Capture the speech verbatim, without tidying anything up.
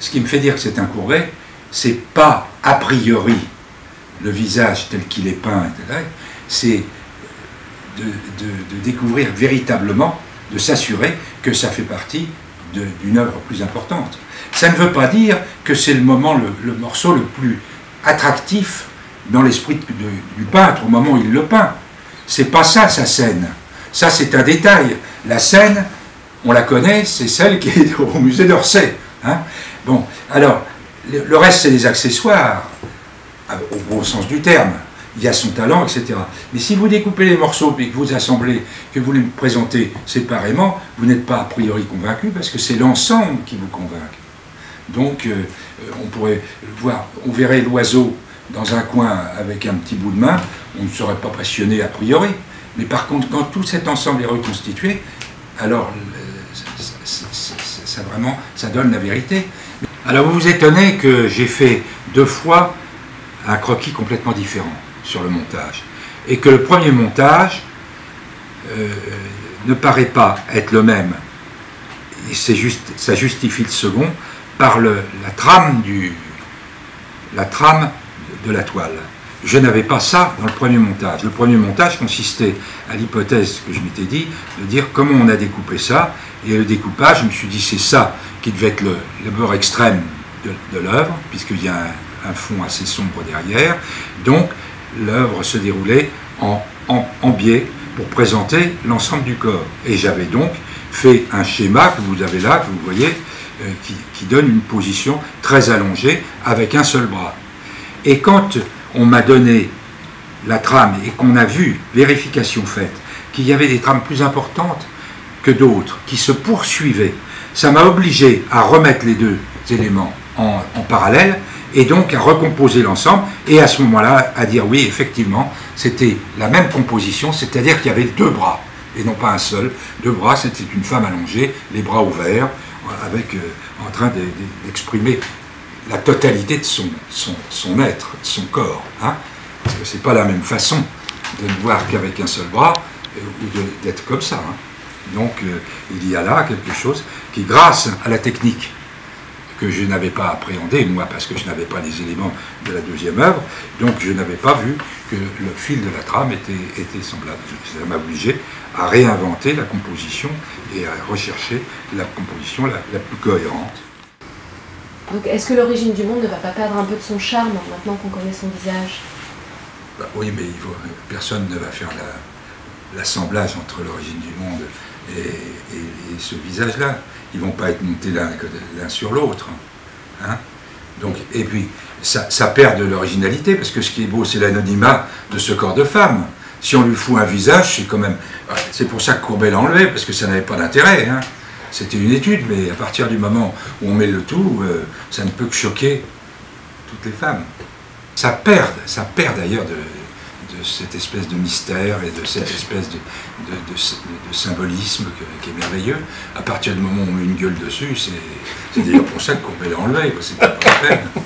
Ce qui me fait dire que c'est un Courbet, c'est pas a priori le visage tel qu'il est peint, c'est de, de, de découvrir véritablement, de s'assurer que ça fait partie d'une œuvre plus importante. Ça ne veut pas dire que c'est le moment, le, le morceau le plus attractif dans l'esprit du peintre, au moment où il le peint. C'est pas ça, sa scène. Ça, c'est un détail. La scène, on la connaît, c'est celle qui est au musée d'Orsay. Hein? Bon, alors, le, le reste, c'est des accessoires, au bon sens du terme. Il y a son talent, et cetera. Mais si vous découpez les morceaux et que vous assemblez, que vous les présentez séparément, vous n'êtes pas a priori convaincu parce que c'est l'ensemble qui vous convainc. Donc, euh, on pourrait voir, on verrait l'oiseau dans un coin avec un petit bout de main, on ne serait pas passionné a priori. Mais par contre, quand tout cet ensemble est reconstitué, alors euh, ça, ça, ça, ça vraiment, ça donne la vérité. Alors, vous vous étonnez que j'ai fait deux fois un croquis complètement différent sur le montage, et que le premier montage euh, ne paraît pas être le même, et c'est juste, ça justifie le second par le, la trame du la trame de la toile. Je n'avais pas ça dans le premier montage. Le premier montage consistait à l'hypothèse que je m'étais dit, de dire comment on a découpé ça, et le découpage, je me suis dit c'est ça qui devait être le, le bord extrême de, de l'œuvre, puisqu'il y a un, un fond assez sombre derrière, donc l'œuvre se déroulait en, en, en biais pour présenter l'ensemble du corps. Et j'avais donc fait un schéma que vous avez là, que vous voyez, euh, qui, qui donne une position très allongée avec un seul bras. Et quand on m'a donné la trame et qu'on a vu, vérification faite, qu'il y avait des trames plus importantes que d'autres, qui se poursuivaient, ça m'a obligé à remettre les deux éléments en, en parallèle, et donc à recomposer l'ensemble, et à ce moment-là, à dire oui, effectivement, c'était la même composition, c'est-à-dire qu'il y avait deux bras, et non pas un seul. Deux bras, c'était une femme allongée, les bras ouverts, avec, euh, en train d'exprimer la totalité de son, son, son être, son corps. Hein, parce que c'est pas la même façon de ne voir qu'avec un seul bras, euh, ou d'être comme ça. Hein. Donc, euh, il y a là quelque chose qui, grâce à la technique, que je n'avais pas appréhendé, moi, parce que je n'avais pas les éléments de la deuxième œuvre, donc je n'avais pas vu que le fil de la trame était, était semblable. Ça m'a obligé à réinventer la composition et à rechercher la composition la, la plus cohérente. Donc est-ce que l'origine du monde ne va pas perdre un peu de son charme maintenant qu'on connaît son visage? Bah, oui, mais il faut, personne ne va faire l'assemblage la, entre l'origine du monde et, et, et ce visage-là. Ils ne vont pas être montés l'un sur l'autre. Hein? Donc, et puis, ça, ça perd de l'originalité, parce que ce qui est beau, c'est l'anonymat de ce corps de femme. Si on lui fout un visage, c'est quand même... C'est pour ça que Courbet l'a enlevé, parce que ça n'avait pas d'intérêt. Hein? C'était une étude, mais à partir du moment où on met le tout, euh, ça ne peut que choquer toutes les femmes. Ça perd, ça perd d'ailleurs de, de cette espèce de mystère et de cette espèce de... De, de, de symbolisme que, qui est merveilleux. À partir du moment où on met une gueule dessus, c'est d'ailleurs pour ça que Courbet l'a enlevé, c'était pas la peine.